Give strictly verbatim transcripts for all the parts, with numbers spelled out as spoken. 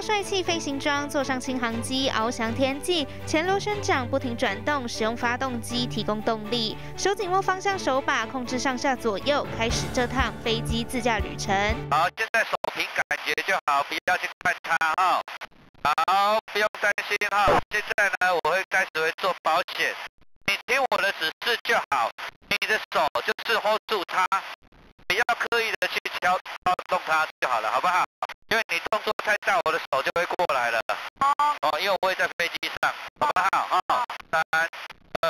套帅气飞行装，坐上轻航机翱翔天际，前螺旋桨不停转动，使用发动机提供动力。手紧握方向手把，控制上下左右，开始这趟飞机自驾旅程。好，现在手凭感觉就好，不要去看它哦。好，不用担心哈、哦。现在呢，我会开始会做保险，你听我的指示就好。你的手就是 hold 住它，不要刻意的去调动它就好了，好不好？ 因为你动作太大，我的手就会过来了。哦，哦，因为我会在飞机上，好不好？哦，三、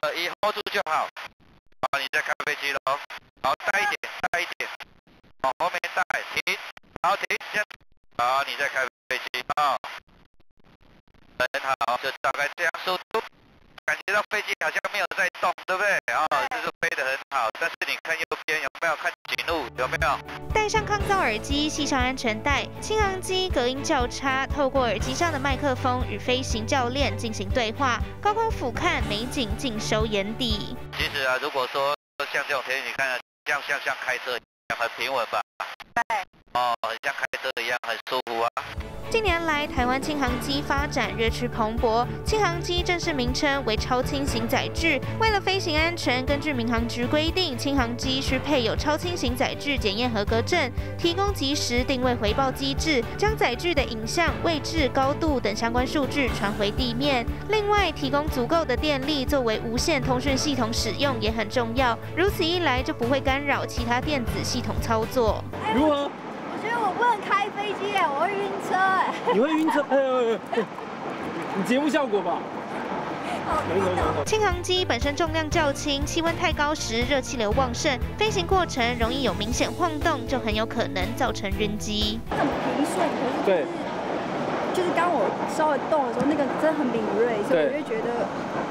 二、一 ，hold 住就好。好，你在看飞机喽。好，大一点，大一点。好，后面带，停。好，停。好，你在看飞机啊。很好，就大概这样速度。感觉到飞机好像没有在动，对不对？啊，就是飞得很好。但是你看右边有没有看警路？有没有？ 戴上抗噪耳机，系上安全带，轻航机隔音较差，透过耳机上的麦克风与飞行教练进行对话，高空俯瞰美景尽收眼底。其实啊，如果说像这种天气，你看啊，像像像开车一样，很平稳吧？对。哦，很像开车一样，很舒服啊。近年来，台湾轻航机发展日趋蓬勃，轻航机正式名称为超轻型载具。为了飞行安全，根据民航局规定，轻航机需配有超轻型载具检验合格证，提供及时定位回报机制，将载具的影像、位置、高度等相关数据传回地面。另外，提供足够的电力作为无线通讯系统使用也很重要，如此一来就不会干扰其他电子系统操作。如何？ 我不能开飞机耶，我会晕车哎。你会晕车？哎，你节目效果吧。轻航机本身重量较轻，气温太高时热气流旺盛，飞行过程容易有明显晃动，就很有可能造成晕机。很平顺，可是对，就是刚我稍微动的时候，那个真的很敏锐，所以我就觉得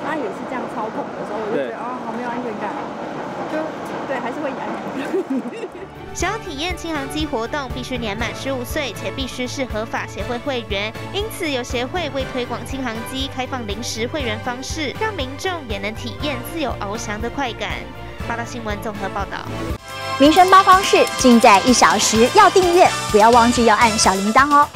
他也是这样操控的时候，我就觉得啊，好没有安全感，就对，还是会痒。 想要体验轻航机活动，必须年满十五岁，且必须是合法协会会员。因此，有协会为推广轻航机，开放临时会员方式，让民众也能体验自由翱翔的快感。八大新闻综合报道。民生八方事尽在一小时，要订阅，不要忘记要按小铃铛哦。